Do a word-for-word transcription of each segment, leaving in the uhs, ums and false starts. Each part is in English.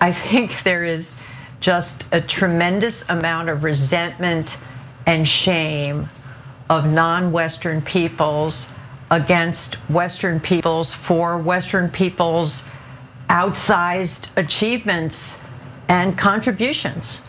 I think there is just a tremendous amount of resentment and shame of non-Western peoples against Western peoples for Western peoples' outsized achievements and contributions.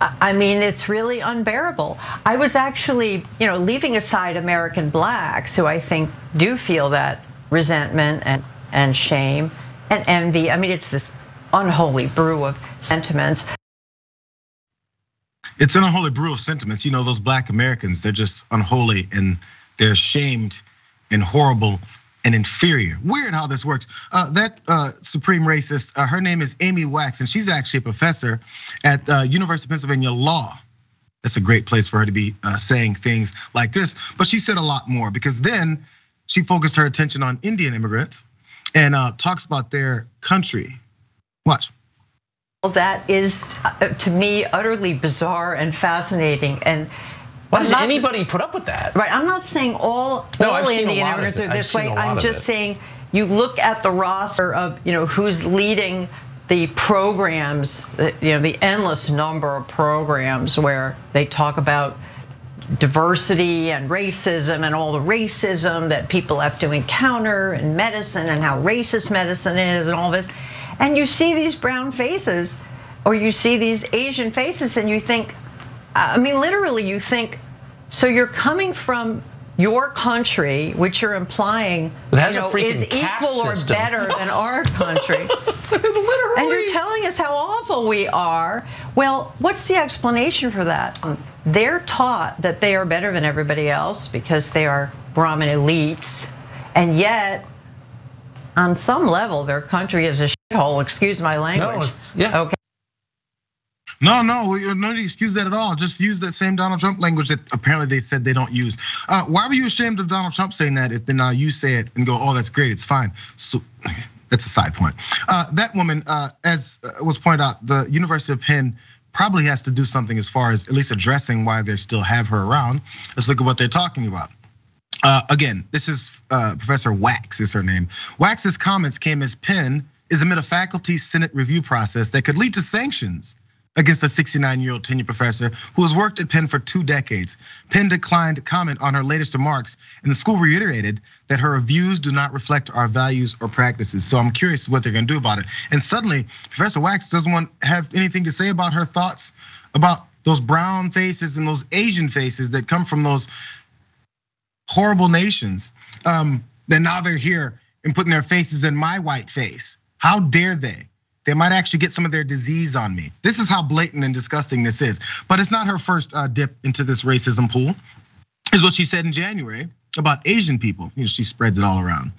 I mean, it's really unbearable. I was actually, you know, leaving aside American blacks, who I think do feel that resentment and, and shame and envy. I mean, it's this unholy brew of sentiments. It's an unholy brew of sentiments. You know, those black Americans, they're just unholy and they're shamed and horrible and inferior. Weird how this works. Uh, that uh, supreme racist, uh, her name is Amy Wax, and she's actually a professor at uh, University of Pennsylvania Law. That's a great place for her to be uh, saying things like this. But she said a lot more, because then she focused her attention on Indian immigrants and uh, talks about their country. Watch. Well, that is, to me, utterly bizarre and fascinating. And why does anybody put up with that? Right, I'm not saying all, no, all Indian immigrants are this way. I'm just saying you look at the roster of, you know, who's leading the programs, you know, the endless number of programs where they talk about diversity and racism and all the racism that people have to encounter in medicine and how racist medicine is and all this. And you see these brown faces or you see these Asian faces and you think, I mean, literally you think, so you're coming from your country, which you're implying, you know, is equal or better than our country. Literally. And you're telling us how awful we are. Well, what's the explanation for that? They're taught that they are better than everybody else because they are Brahmin elites. And yet, on some level, their country is a shithole. Excuse my language. No, yeah. Okay. No, no, we don't excuse that at all. Just use that same Donald Trump language that apparently they said they don't use. Uh, why were you ashamed of Donald Trump saying that if then uh, you say it and go, oh, that's great, it's fine? So that's a side point. Uh, that woman, uh, as was pointed out, the University of Penn probably has to do something as far as at least addressing why they still have her around. Let's look at what they're talking about. Uh, again, this is uh, Professor Wax is her name. Wax's comments came as Penn is amid a faculty Senate review process that could lead to sanctions against a sixty-nine-year-old tenured professor who has worked at Penn for two decades. Penn declined to comment on her latest remarks, and the school reiterated that her views do not reflect our values or practices. So I'm curious what they're gonna do about it. And suddenly, Professor Wax doesn't want to have anything to say about her thoughts about those brown faces and those Asian faces that come from those horrible nations. Um, then now they're here and putting their faces in my white face. How dare they? They might actually get some of their disease on me. This is how blatant and disgusting this is. But it's not her first dip into this racism pool, is what she said in January about Asian people. You know, she spreads it all around.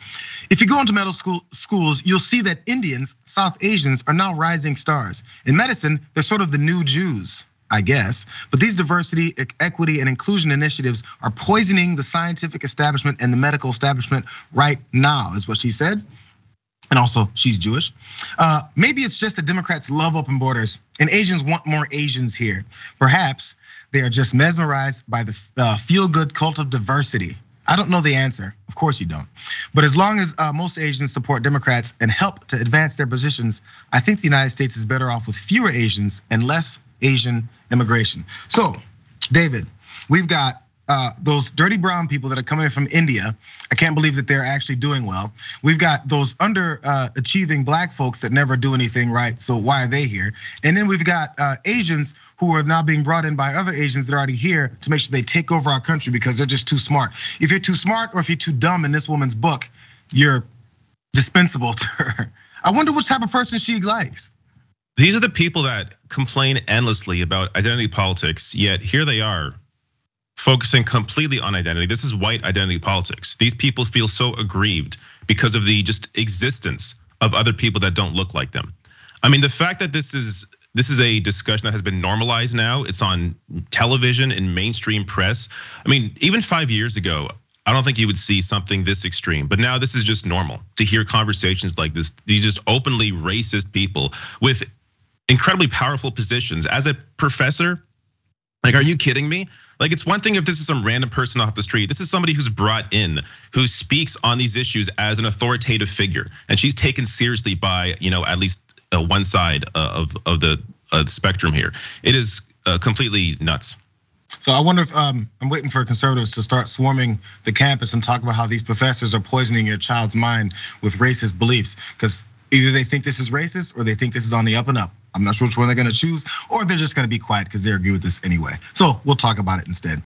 If you go into medical school schools, you'll see that Indians, South Asians are now rising stars. In medicine, they're sort of the new Jews, I guess. But these diversity, equity, and inclusion initiatives are poisoning the scientific establishment and the medical establishment right now, is what she said. And also, she's Jewish. Uh, maybe it's just that Democrats love open borders and Asians want more Asians here. Perhaps they are just mesmerized by the uh, feel-good cult of diversity. I don't know the answer, of course you don't. But as long as uh, most Asians support Democrats and help to advance their positions, I think the United States is better off with fewer Asians and less Asian immigration. So, David, we've got Uh, those dirty brown people that are coming from India. I can't believe that they're actually doing well. We've got those underachieving uh, black folks that never do anything right, so why are they here? And then we've got uh, Asians who are now being brought in by other Asians that are already here to make sure they take over our country because they're just too smart. If you're too smart or if you're too dumb in this woman's book, you're dispensable to her. I wonder what type of person she likes. These are the people that complain endlessly about identity politics, yet here they are, focusing completely on identity. This is white identity politics. These people feel so aggrieved because of the just existence of other people that don't look like them. I mean, the fact that this is this is a discussion that has been normalized now, it's on television and mainstream press. I mean, even five years ago, I don't think you would see something this extreme, but now this is just normal to hear conversations like this. These just openly racist people with incredibly powerful positions. As a professor, like, are you kidding me? Like, it's one thing if this is some random person off the street. This is somebody who's brought in, who speaks on these issues as an authoritative figure, and she's taken seriously by, you know, at least one side of of the uh, spectrum here. It is uh, completely nuts. So I wonder if um, I'm waiting for conservatives to start swarming the campus and talk about how these professors are poisoning your child's mind with racist beliefs, because either they think this is racist or they think this is on the up and up. I'm not sure which one they're going to choose, or they're just going to be quiet because they agree with this anyway. So we'll talk about it instead.